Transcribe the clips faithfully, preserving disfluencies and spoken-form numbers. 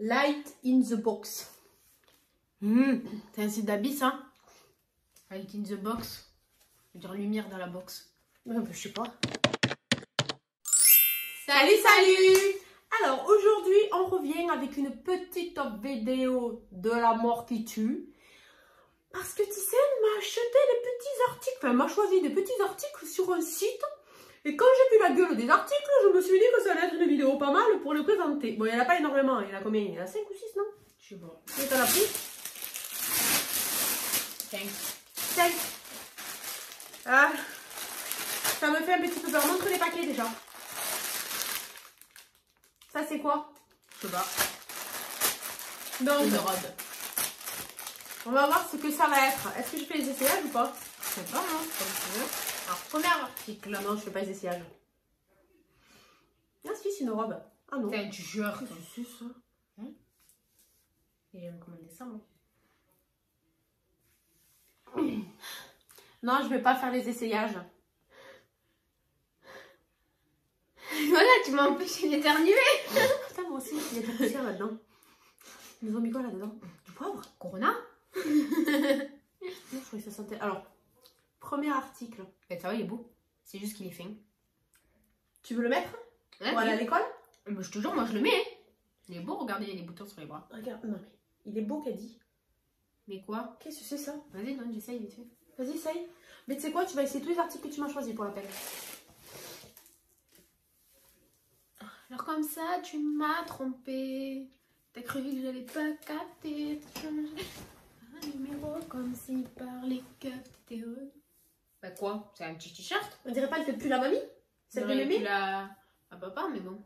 Light in the Box. Mmh, c'est un site d'habits, ça. Light in the Box. Je veux dire lumière dans la box. Euh, je sais pas. Salut, salut. Alors, aujourd'hui, on revient avec une petite vidéo de la mort qui tue. Parce que Tyssen m'a acheté des petits articles, enfin m'a choisi des petits articles sur un site. Et quand j'ai vu la gueule des articles, je me suis dit que ça allait être une vidéo pas mal pour le présenter. Bon, il n'y en a pas énormément. Il y en a combien? Il y en a cinq ou six, non? Je sais pas. Combien t'en as pris? cinq. cinq. Ah, ça me fait un petit peu peur. Montre les paquets déjà. Ça, c'est quoi? Je sais pas. Donc, une rode. On va voir ce que ça va être. Est-ce que je fais les essayages ou pas? Je sais pas, hein, comme tu veux. Alors, premier article. Non, je fais pas les essayages. Ah, si, c'est une robe. Ah non. T'es un tueur. C'est ça. Hein? Et je vais me commander ça, moi. Non, je vais pas faire les essayages. Voilà, tu m'as empêché d'éternuer. Putain, moi aussi, il y a de la poussière là-dedans. Ils nous ont mis quoi là-dedans? Du poivre? Corona? Je trouvais que ça sentait. Alors, premier article. Ben ça va, il est beau. C'est juste qu'il est fin. Tu veux le mettre? Ouais, pour aller à l'école? Ben, je te jure, moi je le mets. Il est beau, regardez, il y a des boutons sur les bras. Regarde, non mais il est beau, qu'elle dit. Mais quoi? Qu'est-ce que c'est ça? Vas-y, non, j'essaye vite fait. Vas-y, essaye. Mais tu sais quoi, tu vas essayer tous les articles que tu m'as choisis pour la peine. Alors comme ça, tu m'as trompé. T'as cru que je l'avais pas capté. T'as changé un numéro comme si par les capté. Bah quoi? C'est un petit t-shirt. On dirait pas, elle fait plus la mamie. C'est le plus la... Ah papa, mais bon.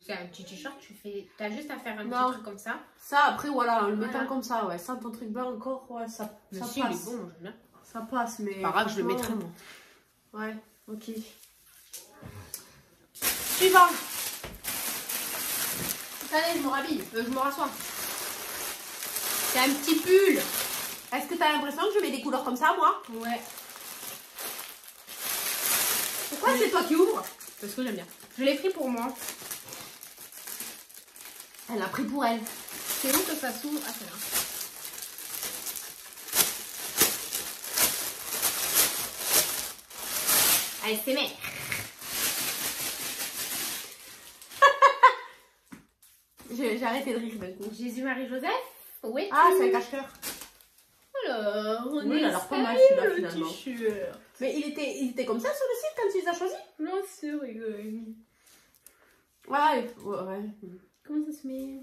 C'est un petit t-shirt, tu fais... T'as juste à faire un non. petit truc comme ça. Ça, après, voilà, le mettant voilà. comme ça, ouais. Ça, ton truc blanc encore, ouais, ça, ça si, passe. Il est bon, j'aime bien. Ça passe, mais... Pas grave, je le mettrai, moi. Ouais, ok. Suivant. Allez, je me rhabille, euh, je me rassois. C'est un petit pull. Est-ce que t'as l'impression que je mets des couleurs comme ça, moi? Ouais. Pourquoi c'est toi qui ouvres? Parce que j'aime bien. Je l'ai pris pour moi. Elle l'a pris pour elle. C'est où que ça s'ouvre? Ah, c'est là. Allez, c'est merde. J'ai arrêté de rire d'un coup. Jésus-Marie-Joseph? Oui. Ah, c'est un cache-cœur. Alors, on oui, est alors pas mal celui-là finalement. Mais il était, il était comme ça sur le site quand tu les as choisis? Non, c'est rigolo. Ouais, ouais. Comment ça se met?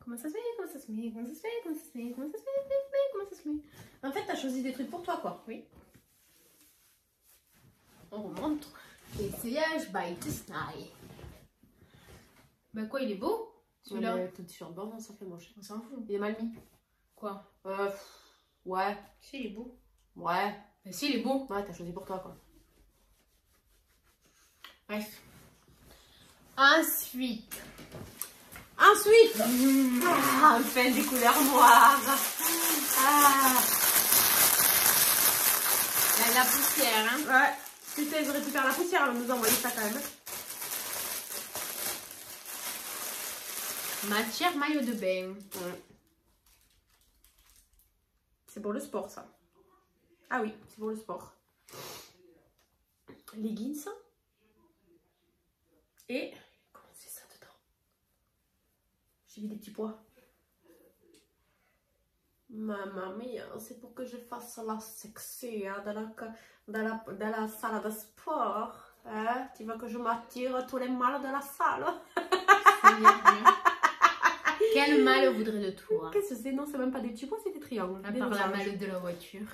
Comment ça se met? Comment ça se met? Comment ça se fait? Comment ça se met? Comment ça se met? Comment ça se met? En fait, t'as choisi des trucs pour toi, quoi. Oui. On remonte. Essayage by Disney. Bah quoi, il est beau? Celui-là, tout sur le bord, ça fait moche. On s'en fout. Il est mal mis. Quoi? Euh, pff, ouais. Si, il est beau. Ouais. Mais si, il est beau. Ouais, t'as choisi pour toi, quoi. Bref. Ensuite. Ensuite. Mmh. Ah, enfin, des couleurs noires. Ah. La, la poussière, hein. Ouais. Putain, ils auraient pu faire la poussière, mais nous envoyer ça quand même. Matière maillot de bain. Ouais. C'est pour le sport, ça. Ah oui, c'est pour le sport. Leggings. Et... Comment c'est ça dedans? J'ai vu des petits pois. Mamma mia, c'est pour que je fasse la sexy hein, dans, la, dans, la, dans la salle de sport. Hein? Tu veux que je m'attire tous les mâles de la salle? Quel mal voudrait de toi? Qu'est-ce que c'est? Non, c'est même pas des petits pois, c'est des triangles. À part la mallette de la voiture.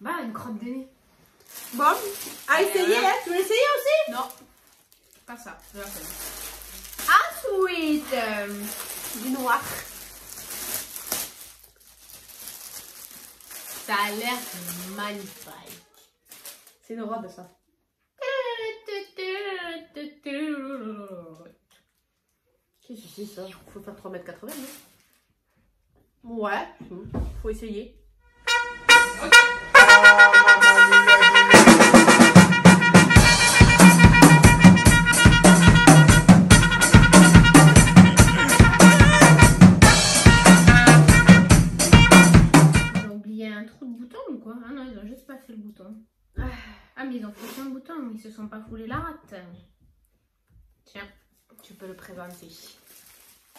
Bah, une crotte de nez. Bon, à essayer, hein? Tu veux essayer aussi? Non, pas ça. Ensuite, du noir. Ça a l'air magnifique. C'est une robe, ça. Qu'est-ce que c'est ça? Faut faire trois mètres quatre-vingts. Ouais, faut essayer. Okay. moutons, ils se sont pas foulés la rate. Tiens, tu peux le présenter.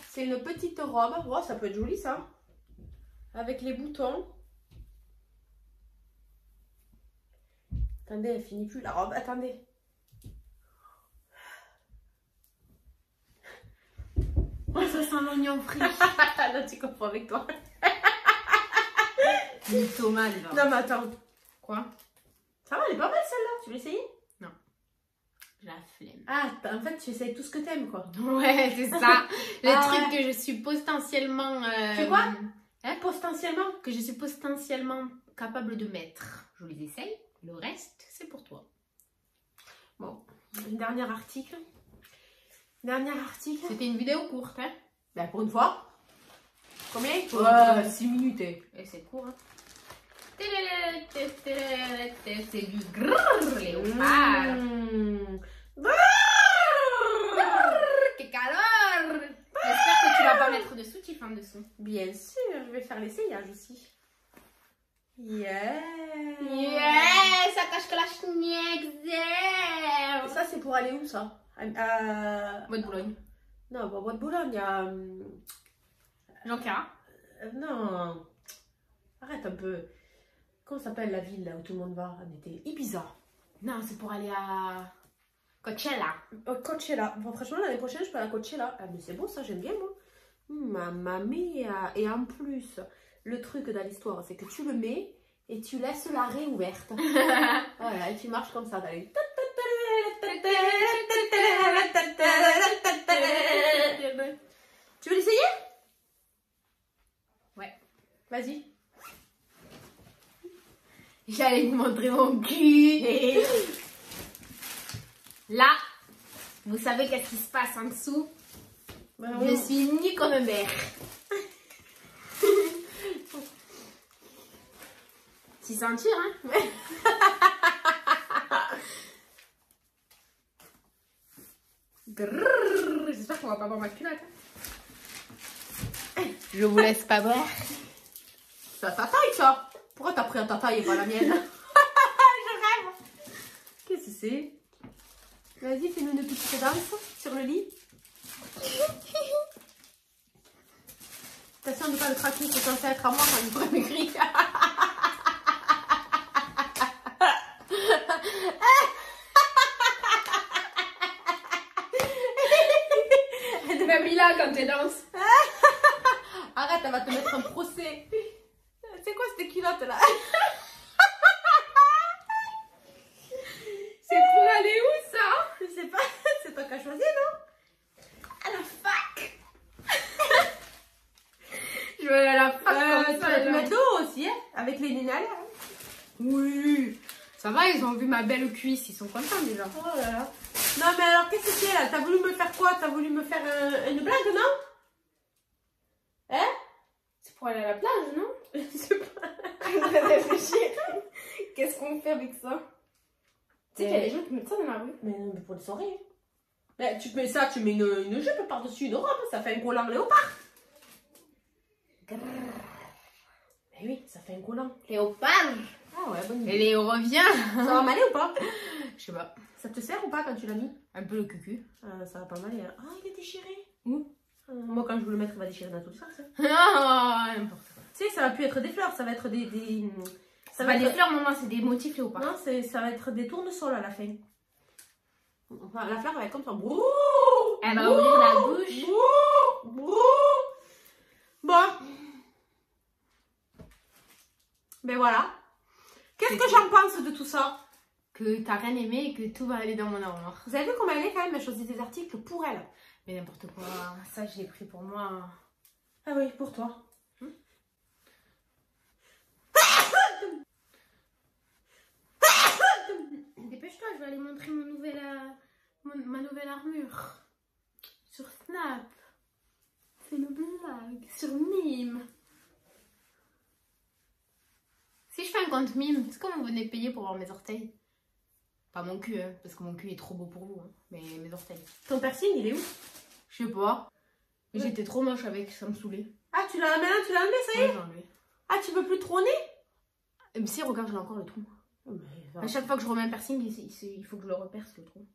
C'est une petite robe. Oh, ça peut être joli ça. Avec les boutons. Attendez, elle finit plus la robe. Attendez. Oh, ça sent l'oignon frit. Là, tu comprends avec toi. Une tomate. Non, mais attends. Quoi? Ça va, elle est pas mal celle-là. Tu veux essayer? Non. J'ai la flemme. Ah, en fait, tu essayes tout ce que t'aimes, quoi. Ouais, c'est ça. Les ah, trucs ouais. que je suis potentiellement. Euh... Tu vois? Hein, potentiellement. Que je suis potentiellement capable de mettre. Je les essaye. Le reste, c'est pour toi. Bon, dernier article. Dernier article. C'était une vidéo courte, hein? Ben, pour une fois. Combien? Ouais, six minutes. Et c'est court, hein? C'est du grrrr, léopard. Mmh. Quel calor! J'espère que tu vas pas mettre de soutif en dessous. Bien sûr, je vais faire l'essayage aussi. Yeah! Yeah! Ça cache que la schneck. Ça, c'est pour aller où, ça? À... Bois de Boulogne. Non, Bois de Boulogne, il y a... Jonca. Non. Arrête un peu. Comment s'appelle la ville là où tout le monde va en été? Ibiza. Non, c'est pour aller à... Coachella. Oh, Coachella. Bon, franchement, l'année prochaine, je peux aller à Coachella. Ah, mais c'est bon, ça, j'aime bien, moi. Mamma mia. Et en plus... Le truc dans l'histoire, c'est que tu le mets et tu laisses la réouverte. Voilà, et tu marches comme ça. Allez. Tu veux l'essayer? Ouais. Vas-y. J'allais vous montrer mon cul. Là, vous savez qu'est-ce qui se passe en dessous? Bah, Je oui. suis nue comme un verre. S'y sentir, hein. J'espère qu'on va pas boire ma culotte. Je vous laisse pas boire. C'est ta taille, ça. Pourquoi t'as pris ta taille et pas la mienne? Je rêve. Qu'est-ce que c'est? Vas-y, fais-nous une petite danse sur le lit. Attention de ne pas le craquer, c'est censé être à moi quand il pourrait m'écrire. Quand tu danses, arrête, elle va te mettre un procès. C'est quoi cette culotte là? C'est pour aller où ça? Je sais pas, c'est toi qui as choisi, non? À la fac. Je vais aller à la fac. Euh, comme ça, tu vas mettre l'eau aussi, hein? Avec les nénales. Hein? Oui, ça va, ils ont vu ma belle cuisse, ils sont contents déjà. Oh là là. Non mais alors qu'est-ce que c'est là? T'as voulu me faire quoi? T'as voulu me faire euh, une blague, non? Hein? C'est pour aller à la plage, non? Je sais pas. Qu'est-ce qu'on fait avec ça? Tu sais qu'il y a des gens qui mettent ça dans la rue. Mais non, mais pour le soirée. Mais tu mets ça, tu mets une, une jupe par-dessus une robe, ça fait un collant léopard. Grrr. Mais oui, ça fait un collant. Léopard. Ah ouais, bonne idée. Léo, reviens. Ça va m'aller ou pas? Je sais pas. Ça te sert ou pas quand tu l'as mis? Un peu le cucu. Euh, ça va pas mal. Ah, a... oh, il est déchiré. Où euh... Moi, quand je veux le mettre, il va déchirer dans tout ça. ça. Oh, n'importe quoi. Tu sais, ça va plus être des fleurs, ça va être des. des... Ça va bah, être des fleurs, maman, c'est des motifs ou pas? Non, ça va être des tournesols à la fin. Enfin, la fleur, elle va être comme ça. Brou, elle va brou, ouvrir la bouche. Brou, brou. Bon. Ben voilà. Qu'est-ce que j'en pense de tout ça? Que t'as rien aimé et que tout va aller dans mon armoire. Vous avez vu comment elle est quand même, elle choisit des articles pour elle. Mais n'importe quoi, ça je l'ai pris pour moi. Ah oui, pour toi. Hum? Dépêche-toi, je vais aller montrer mon nouvel, mon, ma nouvelle armure. Sur Snap. C'est une blague. Sur Mime. Si je fais un compte Mime, c'est comme vous venez payer pour voir mes orteils. Pas mon cul, hein, parce que mon cul est trop beau pour vous, hein, mais mes orteils. Ton piercing, il est où? Je sais pas. Oui. J'étais trop moche avec, ça me saoulait. Ah, tu l'as, tu l'as enlevé, ça y est? Ouais, j'ai enlevé. Ah, tu veux plus trôner? Mais si, regarde, j'ai encore le trou. Mais à chaque fois que je remets un piercing, il, il faut que je le reperce, le trou.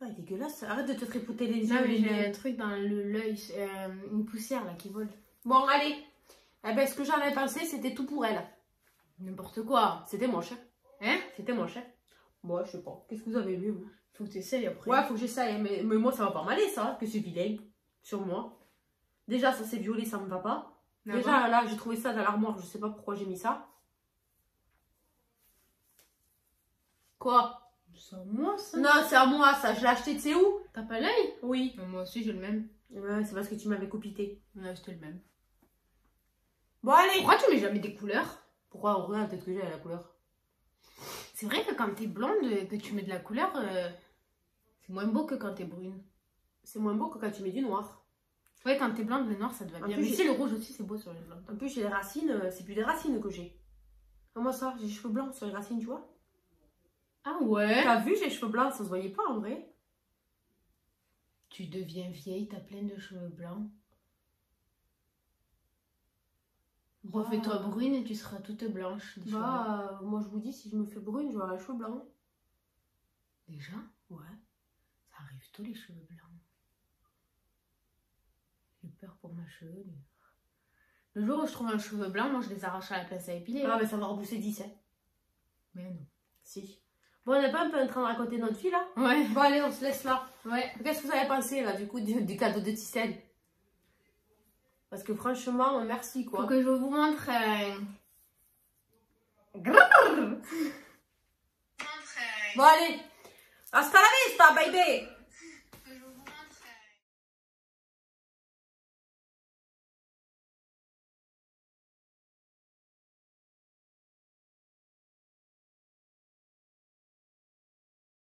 Ah, il est dégueulasse, arrête de te tripoter les yeux. Non, mais j'ai un truc dans l'œil, euh, une poussière là qui vole. Bon, allez. Eh ben, ce que j'en ai pensé, c'était tout pour elle. N'importe quoi. C'était moche. Hein? C'était moche. Moi, je sais pas. Qu'est-ce que vous avez vu, vous? Faut que tu essayes après. Ouais, faut que j'essaye. Mais, mais moi, ça va pas m'aller, ça. Que c'est vilain. Sur moi. Déjà, ça c'est violet, ça me va pas. Déjà, là, j'ai trouvé ça dans l'armoire. Je sais pas pourquoi j'ai mis ça. Quoi? C'est à moi, ça? Non, c'est à moi, ça. Je l'ai acheté, tu sais où? T'as pas l'œil? Oui. Mais moi aussi, j'ai le même. Ouais, c'est parce que tu m'avais copité. On a acheté le même. Bon, allez. Pourquoi tu mets jamais des couleurs? Pourquoi? En vrai, peut-être que j'ai la couleur. C'est vrai que quand t'es blonde, que tu mets de la couleur, euh, c'est moins beau que quand t'es brune. C'est moins beau que quand tu mets du noir. Ouais, quand t'es blonde, le noir, ça te va bien. Mais si, le rouge aussi, c'est beau sur les blondes. En plus, j'ai les racines, c'est plus des racines que j'ai. Moi, ça, j'ai les cheveux blancs sur les racines, tu vois. Ah ouais? T'as vu, j'ai les cheveux blancs, ça se voyait pas en vrai. Tu deviens vieille, t'as plein de cheveux blancs. Wow. Refais-toi brune et tu seras toute blanche. Bah, euh, moi je vous dis, si je me fais brune, j'aurai les cheveux blancs. Déjà? Ouais. Ça arrive tôt les cheveux blancs. J'ai peur pour ma chevelure. Le jour où je trouve un cheveu blanc, moi je les arrache à la place à épiler. Ah, mais ça va repousser dix, hein. Mais non. Si. Bon, on n'est pas un peu en train de raconter notre vie là? Ouais. Bon, allez, on se laisse là. Ouais. Qu'est-ce que vous avez pensé là, du coup, du, du cadeau de Tyssen? Parce que franchement, merci quoi. Faut que je vous montre. Euh... Grrr. Bon allez, hasta la vista, baby.